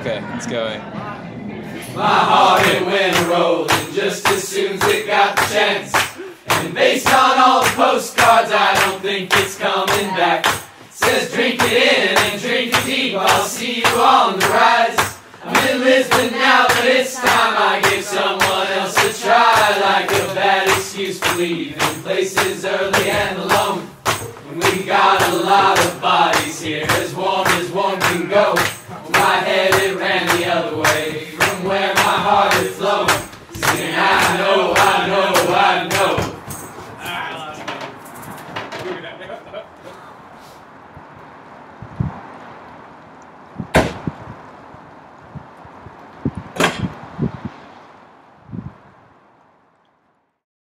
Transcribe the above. Okay, it's going. My heart, it went rolling just as soon as it got the chance. And based on all the postcards, I don't think it's coming back. It says drink it in and drink it deep, I'll see you on the rise. I'm in Lisbon now, but it's time I give someone else a try. Like a bad excuse for leaving places early and alone. And we got a lot of bodies here, as warm as one can go. My head is